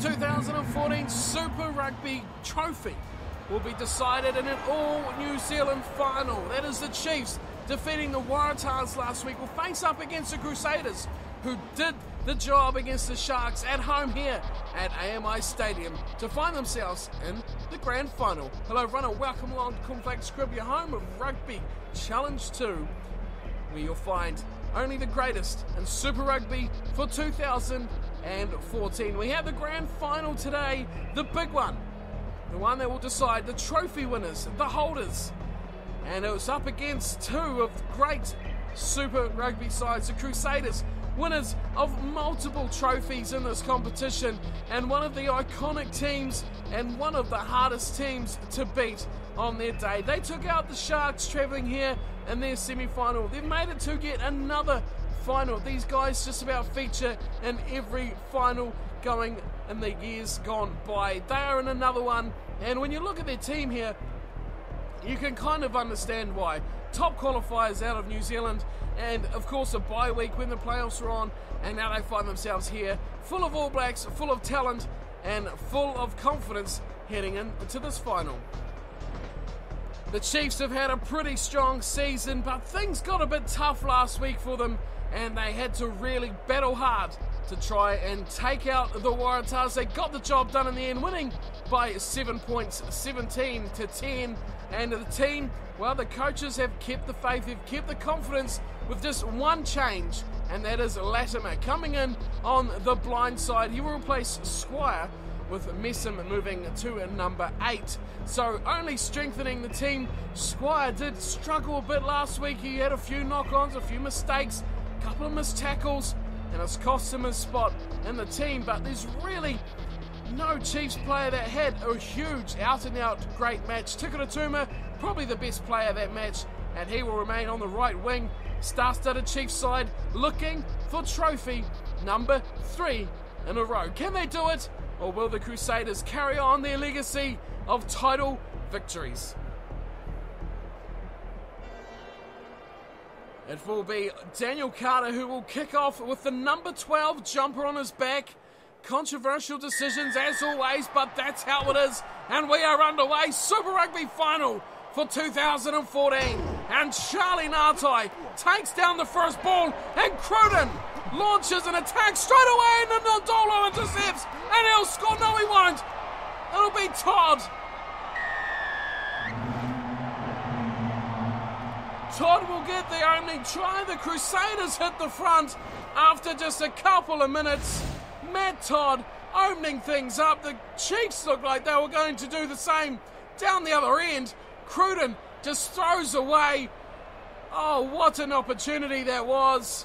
The 2014 Super Rugby Trophy will be decided in an all-New Zealand final. That is, the Chiefs, defeating the Waratahs last week, will face up against the Crusaders, who did the job against the Sharks at home here at AMI Stadium to find themselves in the grand final. Hello, runner. Welcome along to Cornflake Scrib, your home of Rugby Challenge 2, where you'll find only the greatest in Super Rugby for 2014. We have the grand final today, the big one, the one that will decide the trophy winners, the holders. And it was up against two of the great Super Rugby sides, the Crusaders, winners of multiple trophies in this competition, and one of the iconic teams and one of the hardest teams to beat on their day. They took out the Sharks travelling here in their semi-final. They've made it to get another final. These guys just about feature in every final going in the years gone by. They are in another one, and when you look at their team here, you can kind of understand why. Top qualifiers out of New Zealand, and of course a bye week when the playoffs were on, and now they find themselves here full of All Blacks, full of talent and full of confidence heading into this final. The Chiefs have had a pretty strong season, but things got a bit tough last week for them, and they had to really battle hard to try and take out the Waratahs. They got the job done in the end, winning by 7 points, 17-10. And the team, well, the coaches have kept the faith, they've kept the confidence with just one change, and that is Latimer coming in on the blind side. He will replace Squire, with Messam moving to number 8. So only strengthening the team. Squire did struggle a bit last week. He had a few knock-ons, a few mistakes, a couple of missed tackles, and it's cost him his spot in the team. But there's really no Chiefs player that had a huge out-and-out great match. Tikoratuma, probably the best player of that match, and he will remain on the right wing. Star-studded Chiefs side looking for trophy number 3 in a row. Can they do it? Or will the Crusaders carry on their legacy of title victories? It will be Daniel Carter who will kick off with the number 12 jumper on his back. Controversial decisions as always, but that's how it is. And we are underway. Super Rugby Final for 2014. And Charlie Ngatai takes down the first ball, and Cruden launches an attack straight away, and Nadolo intercepts, and he'll score. No, he won't. It'll be Todd. Todd will get the only try. The Crusaders hit the front after just a couple of minutes. Matt Todd opening things up. The Chiefs looked like they were going to do the same down the other end. Cruden just throws away. Oh, what an opportunity that was.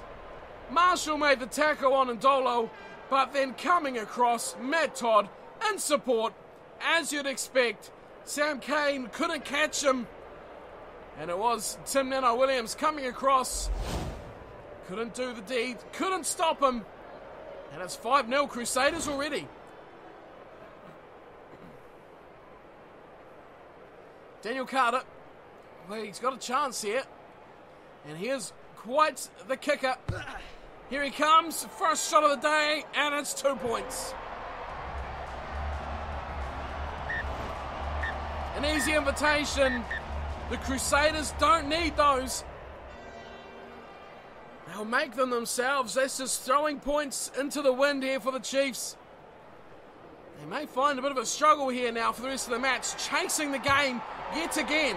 Marshall made the tackle on Nadolo, but then coming across, Matt Todd in support, as you'd expect. Sam Kane couldn't catch him, and it was Tim Nanai-Williams coming across. Couldn't do the deed, couldn't stop him, and it's 5-0 Crusaders already. Daniel Carter, well, he's got a chance here, and here's White, the kicker. Here he comes, first shot of the day, and it's 2 points. An easy invitation. The Crusaders don't need those. They'll make them themselves. That's just throwing points into the wind here for the Chiefs. They may find a bit of a struggle here now for the rest of the match, chasing the game yet again.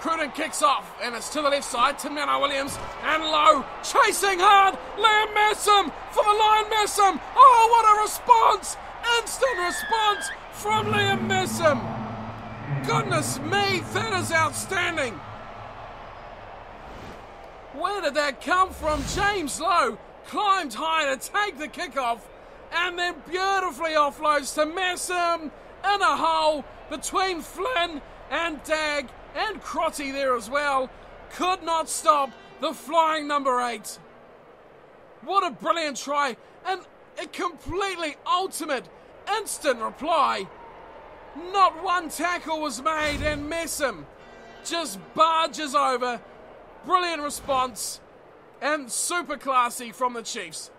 Cruden kicks off, and it's to the left side. Tim Nanai-Williams and Lowe chasing hard. Liam Messam for the line. Messam. Oh, what a response! Instant response from Liam Messam. Goodness me, that is outstanding. Where did that come from? James Lowe climbed high to take the kickoff, and then beautifully offloads to Messam in a hole between Flynn and Dagg. And Crotty there as well. Could not stop the flying number 8. What a brilliant try. And a completely ultimate instant reply. Not one tackle was made, and Messam just barges over. Brilliant response. And super classy from the Chiefs.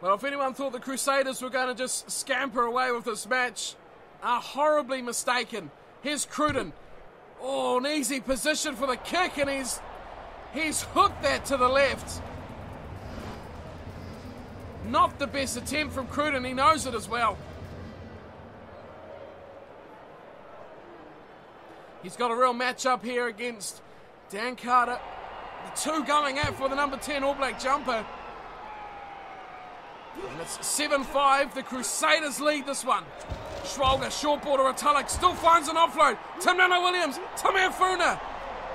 Well, if anyone thought the Crusaders were going to just scamper away with this match, are horribly mistaken. Here's Cruden. Oh, an easy position for the kick, and he's hooked that to the left. Not the best attempt from Cruden. He knows it as well. He's got a real match-up here against Dan Carter. The two going out for the number 10 All Black jumper. And it's 7-5. The Crusaders lead this one. Schwalger, short ball to Retallick, still finds an offload. Tim Nanai-Williams, Tim Afuna.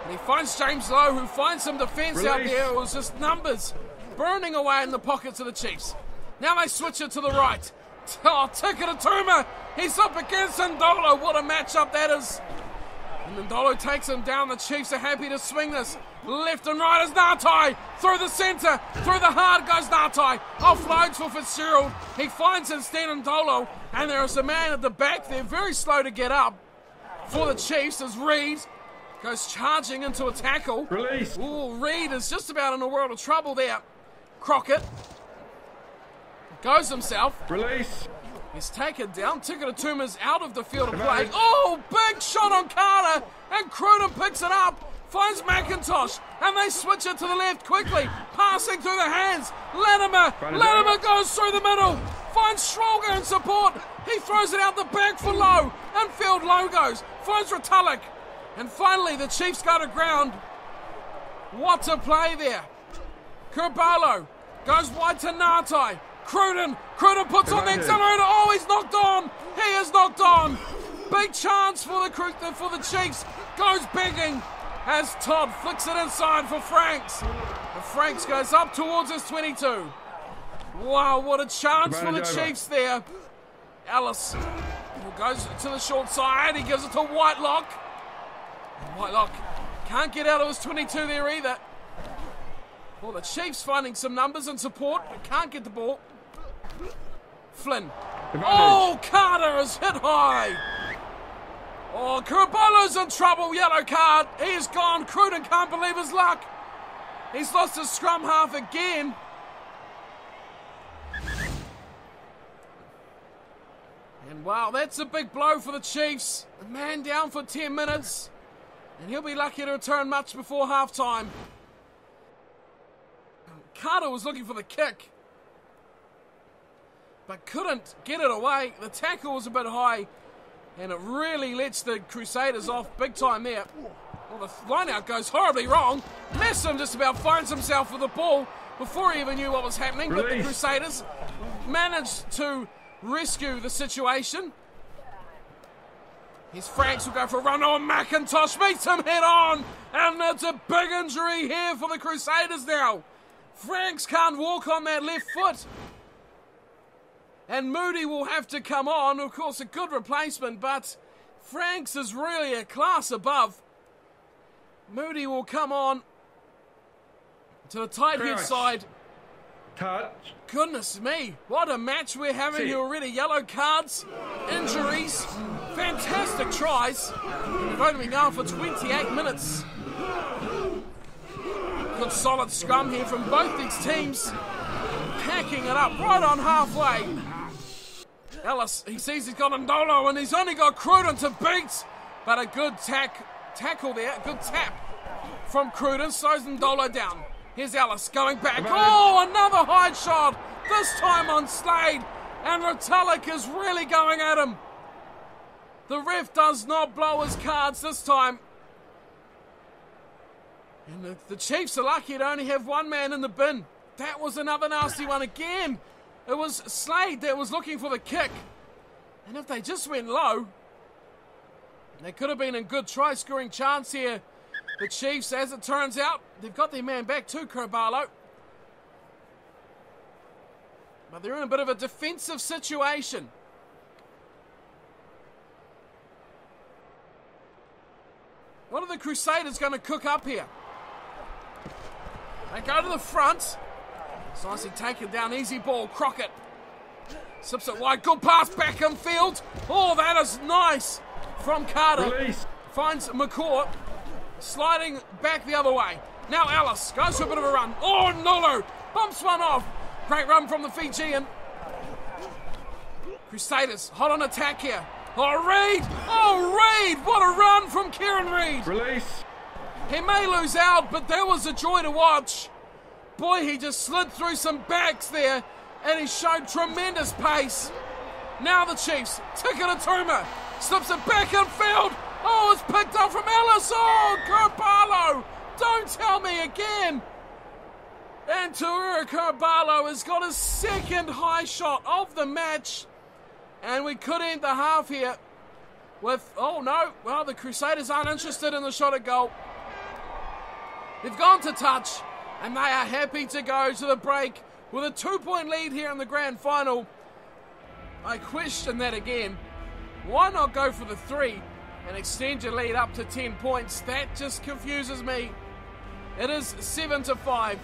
And he finds James Lowe, who finds some defence out there. It was just numbers burning away in the pockets of the Chiefs. Now they switch it to the right. Oh, Tikoratuma. He's up against Nadolo. What a matchup that is. And Nadolo takes him down. The Chiefs are happy to swing this. Left and right is Ngatai. Through the centre. Through the hard goes Ngatai. Offloads for Fitzgerald. He finds instead Nadolo. And there is a man at the back. They're very slow to get up for the Chiefs as Reed goes charging into a tackle. Release. Ooh, Reed is just about in a world of trouble there. Crockett goes himself. Release. He's taken down. Tikaratuma's out of the field of play. Oh, big shot on Carter. And Cruden picks it up. Finds McIntosh. And they switch it to the left quickly. Passing through the hands. Latimer. Latimer goes through the middle. Finds Schwalger in support. He throws it out the back for Lowe. Infield Lowe goes. Finds Retallick. And finally, the Chiefs go to ground. What a play there. Caraballo goes wide to Ngatai. Cruden. Cruden puts on the accelerator. Oh, he's knocked on. He is knocked on. Big chance for the Chiefs. Goes begging as Todd flicks it inside for Franks. And Franks goes up towards his 22. Wow, what a chance for the Chiefs there. Ellis goes to the short side. He gives it to Whitelock. Whitelock can't get out of his 22 there either. Well, the Chiefs finding some numbers and support, but can't get the ball. Flynn. Oh, Carter is hit high. Oh, Caraballo's in trouble. Yellow card. He is gone. Cruden can't believe his luck. He's lost his scrum half again. And wow, that's a big blow for the Chiefs. A man down for 10 minutes. And he'll be lucky to return much before halftime. Carter was looking for the kick, but couldn't get it away. The tackle was a bit high, and it really lets the Crusaders off big time there. Well, the line-out goes horribly wrong. Messam just about finds himself with the ball before he even knew what was happening, but the Crusaders managed to rescue the situation. His Franks will go for a run on. McIntosh meets him head-on, and it's a big injury here for the Crusaders now. Franks can't walk on that left foot. And Moody will have to come on. Of course, a good replacement, but Franks is really a class above. Moody will come on to the tight head side. Touch. Goodness me, what a match we're having here already. Yellow cards, injuries, fantastic tries. We've only been going for 28 minutes. Good solid scrum here from both these teams, packing it up right on halfway. Ellis, he sees he's got Ndolo and he's only got Cruden to beat, but a good tackle there, a good tap from Cruden slows Ndolo down. Here's Ellis going back. Oh, another high shot, this time on Slade, and Retallick is really going at him. The ref does not blow his cards this time. And the Chiefs are lucky to only have one man in the bin. That was another nasty one again. It was Slade that was looking for the kick. And if they just went low, they could have been a good try-scoring chance here. The Chiefs, as it turns out, they've got their man back too, Caraballo. But they're in a bit of a defensive situation. What are the Crusaders going to cook up here? They go to the front. It's nicely taken down. Easy ball. Crockett slips it wide. Good pass back in field. Oh, that is nice from Carter. Release. Finds McCaw. Sliding back the other way. Now Ellis goes for a bit of a run. Oh, Nolo bumps one off. Great run from the Fijian. Crusaders hot on attack here. Oh, Reed! What a run from Kieran Reid. Release. He may lose out, but that was a joy to watch. Boy, he just slid through some backs there, and he showed tremendous pace. Now the Chiefs, Tikoratuma, slips it back infield. Oh, it's picked up from Ellis. Oh, Caraballo, don't tell me again. And Caraballo has got his second high shot of the match. And we could end the half here with, oh no, well, the Crusaders aren't interested in the shot at goal. They've gone to touch, and they are happy to go to the break with a 2-point lead here in the grand final. I question that again. Why not go for the 3 and extend your lead up to 10 points? That just confuses me. It is 7-5.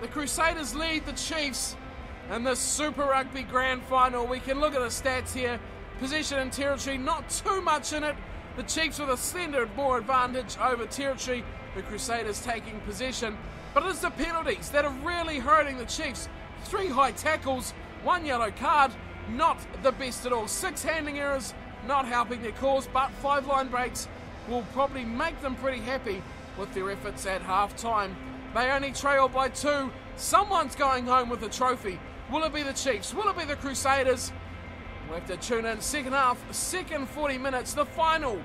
The Crusaders lead the Chiefs in the Super Rugby Grand Final. We can look at the stats here. Possession and territory, not too much in it. The Chiefs with a slender more advantage over territory. The Crusaders taking possession. But it is the penalties that are really hurting the Chiefs. 3 high tackles, 1 yellow card, not the best at all. 6 handling errors, not helping their cause, but 5 line breaks will probably make them pretty happy with their efforts at half-time. They only trail by 2. Someone's going home with a trophy. Will it be the Chiefs? Will it be the Crusaders? We'll have to tune in. Second half, second 40 minutes, the final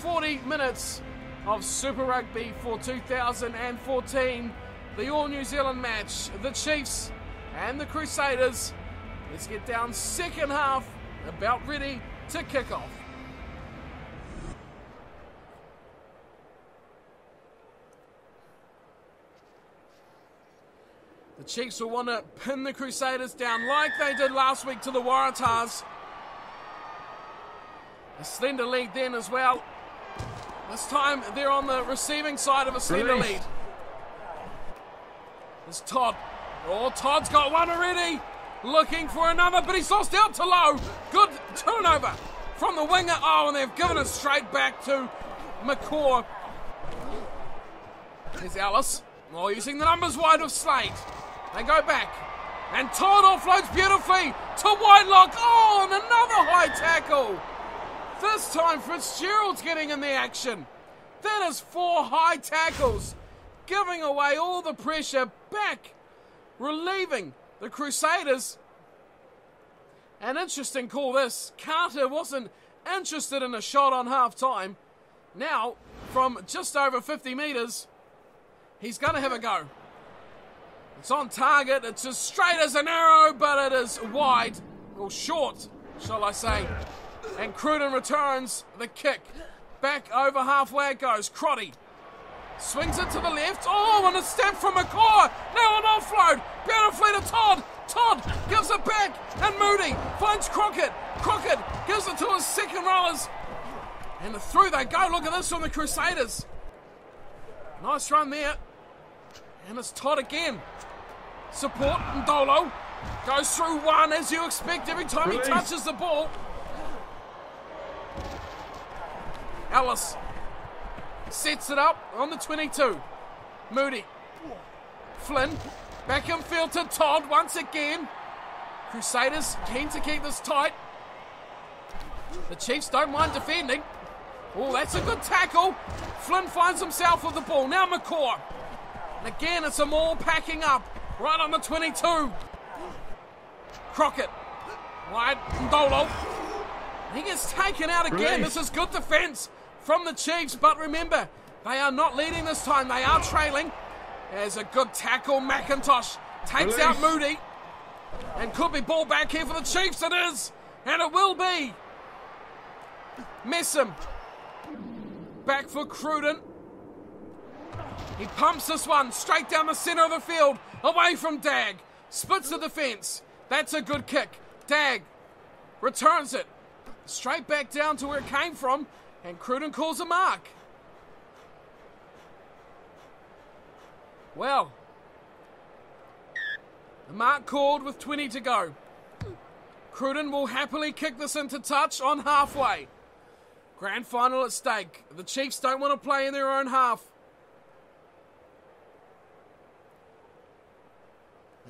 40 minutes of Super Rugby for 2014. The all-New Zealand match, the Chiefs and the Crusaders. Let's get down, second half, about ready to kick off. The Chiefs will want to pin the Crusaders down like they did last week to the Waratahs. A slender lead then as well. This time they're on the receiving side of a slender lead. It's Todd. Oh, Todd's got one already. Looking for another, but he's lost out to Lowe. Good turnover from the winger. Oh, and they've given it straight back to McCaw. Here's Ellis. Oh, using the numbers wide of Slade. They go back. And Todd offloads beautifully to Whitelock. Oh, and another high tackle. This time Fitzgerald's getting in the action. That is 4 high tackles, giving away all the pressure back, relieving the Crusaders. An interesting call this. Carter wasn't interested in a shot on half time. Now, from just over 50 metres, he's going to have a go. It's on target. It's as straight as an arrow, but it is wide, or short, shall I say. And Cruden returns the kick. Back over halfway it goes. Crotty swings it to the left. Oh, and a step from McCaw. Now an offload. Beautifully to Todd. Todd gives it back. And Moody finds Crockett. Crockett gives it to his second rollers. And through they go. Look at this from the Crusaders. Nice run there. And it's Todd again. Support. Nadolo goes through one, as you expect every time he touches the ball. Ellis sets it up on the 22. Moody. Flynn. Back in field to Todd once again. Crusaders keen to keep this tight. The Chiefs don't mind defending. Oh, that's a good tackle. Flynn finds himself with the ball. Now McCaw. And again, it's them all packing up. Right on the 22. Crockett. Wide. Ndolo. He gets taken out again. Release. This is good defense from the Chiefs, but remember, they are not leading this time. They are trailing. There's a good tackle. McIntosh takes out Moody. And could be ball back here for the Chiefs. It is. And it will be. Messam. Back for Cruden. He pumps this one straight down the center of the field. Away from Dagg. Splits the defense. That's a good kick. Dagg returns it. Straight back down to where it came from. And Cruden calls a mark. Well, the mark called with 20 to go. Cruden will happily kick this into touch on halfway. Grand final at stake. The Chiefs don't want to play in their own half.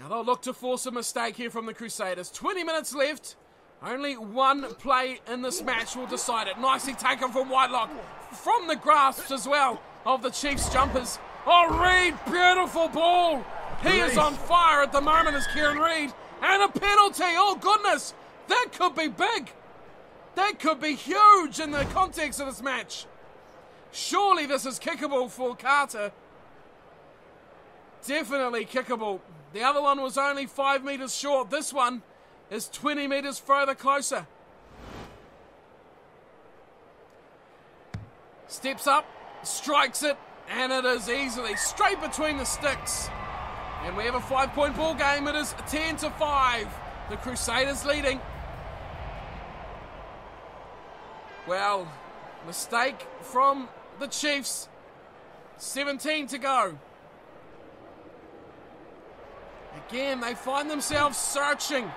Now they'll look to force a mistake here from the Crusaders. 20 minutes left. Only one play in this match will decide it. Nicely taken from Whitelock. From the grasps as well of the Chiefs jumpers. Oh, Reed, beautiful ball. He is on fire at the moment as Kieran Reid. And a penalty. Oh, goodness. That could be big. That could be huge in the context of this match. Surely this is kickable for Carter. Definitely kickable. The other one was only 5 metres short. This one is 20 metres further closer. Steps up, strikes it, and it is easily straight between the sticks. And we have a 5-point ball game. It is 10-5. The Crusaders leading. Well, mistake from the Chiefs. 17 to go. Again, they find themselves searching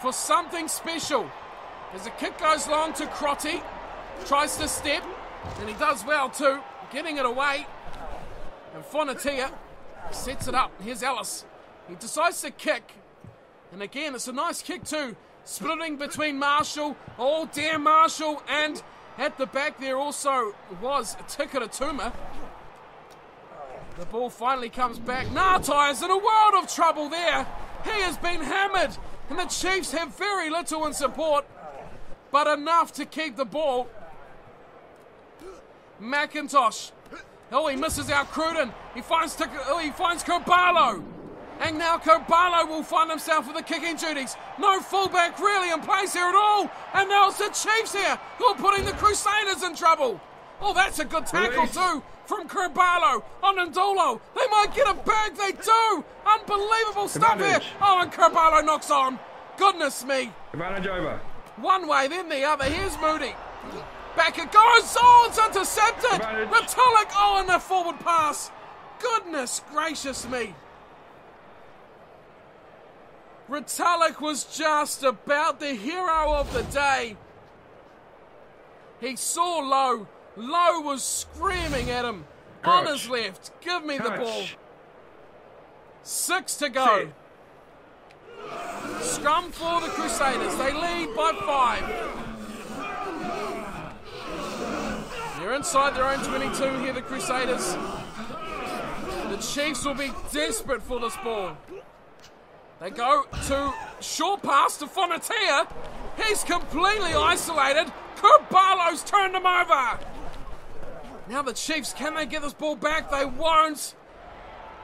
for something special. As the kick goes long to Crotty, tries to step, and he does well too, getting it away. And Fonatia sets it up. Here's Ellis. He decides to kick, and again, it's a nice kick too. Splitting between Marshall, oh dear Marshall, and at the back there also was Tikoratuma. The ball finally comes back. Ngatai is in a world of trouble there. He has been hammered. And the Chiefs have very little in support, but enough to keep the ball. McIntosh. Oh, he misses out Cruden. He finds Caraballo. And now Caraballo will find himself with the kicking duties. No fullback really in place here at all. And now it's the Chiefs here who are putting the Crusaders in trouble. Oh, that's a good tackle too from Caraballo on Nadolo. They might get a bag, they do. Unbelievable stuff here. Oh, and Caraballo knocks on. Goodness me. Advantage over. One way, then the other. Here's Moody. Back it goes. Oh, it's intercepted. Retallick. Oh, and the forward pass. Goodness gracious me. Retallick was just about the hero of the day. He saw Lowe. Lowe was screaming at him. Crouch. On his left. Give me Crouch. The ball. 6 to go. Sit. Scrum for the Crusaders. They lead by 5. They're inside their own 22 here, the Crusaders. The Chiefs will be desperate for this ball. They go to short pass to Fonatia. He's completely isolated. Caraballo's turned him over. Now the Chiefs, can they get this ball back? They won't.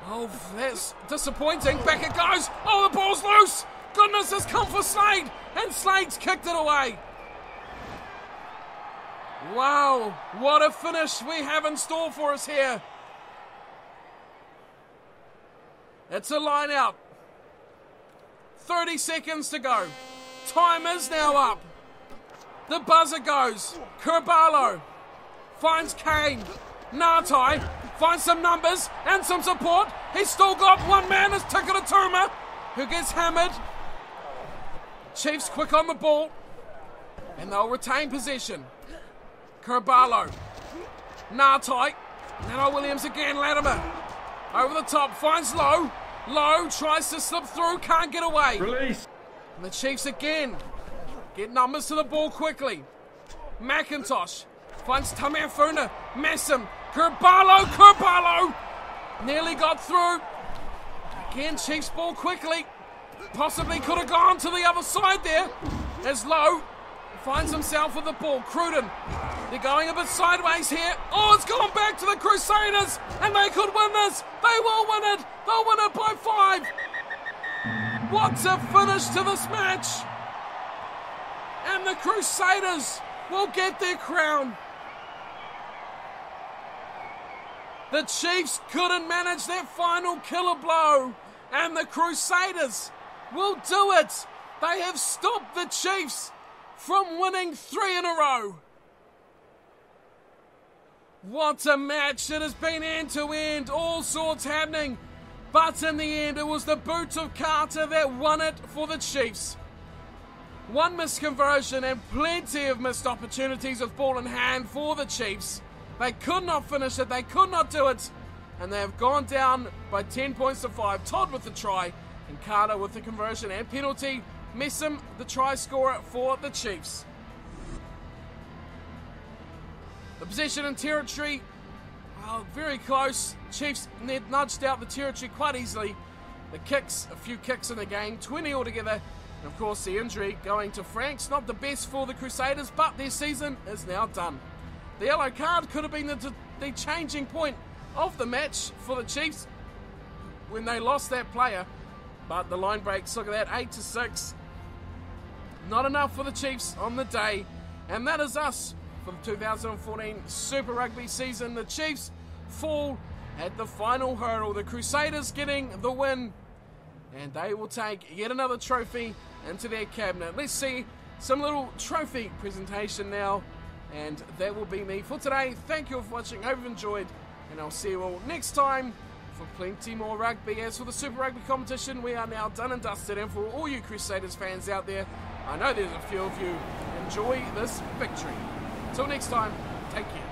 Oh, that's disappointing. Back it goes. Oh, the ball's loose. Goodness, it's come for Slade. And Slade's kicked it away. Wow, what a finish we have in store for us here. It's a line out. 30 seconds to go. Time is now up. The buzzer goes. Caraballo finds Kane. Ngatai finds some numbers and some support. He's still got one man. It's Tikoratuma who gets hammered. Chiefs quick on the ball. And they'll retain possession. Caraballo. Ngatai. Nanai-Williams again. Latimer. Over the top. Finds Lowe. Lowe tries to slip through. Can't get away. Release. And the Chiefs again. Get numbers to the ball quickly. McIntosh finds Tamafuna. Messam. Caraballo. Nearly got through. Again, Chiefs ball quickly. Possibly could have gone to the other side there. As Lowe finds himself with the ball. Cruden. They're going a bit sideways here. Oh, it's gone back to the Crusaders. And they could win this. They will win it. They'll win it by 5. What a finish to this match. And the Crusaders will get their crown. The Chiefs couldn't manage that final killer blow, and the Crusaders will do it. They have stopped the Chiefs from winning 3 in a row. What a match. It has been end-to-end, all sorts happening. But in the end, it was the boot of Carter that won it for the Chiefs. One missed conversion and plenty of missed opportunities with ball in hand for the Chiefs. They could not finish it, they could not do it, and they have gone down by 10 points to 5. Todd with the try, And Carter with the conversion and penalty. Messam, the try scorer for the Chiefs. The possession and territory, oh, very close. Chiefs nudged out the territory quite easily. The kicks, a few kicks in the game, 20 altogether. And of course the injury going to Franks, not the best for the Crusaders, but their season is now done. The yellow card could have been the changing point of the match for the Chiefs when they lost that player. But the line breaks, look at that, 8-6. Not enough for the Chiefs on the day. And that is us for the 2014 Super Rugby season. The Chiefs fall at the final hurdle. The Crusaders getting the win. And they will take yet another trophy into their cabinet. Let's see some little trophy presentation now. And that will be me for today. Thank you all for watching. Hope you've enjoyed. And I'll see you all next time for plenty more rugby. As for the Super Rugby competition, we are now done and dusted. And for all you Crusaders fans out there, I know there's a few of you, enjoy this victory. Till next time, take care.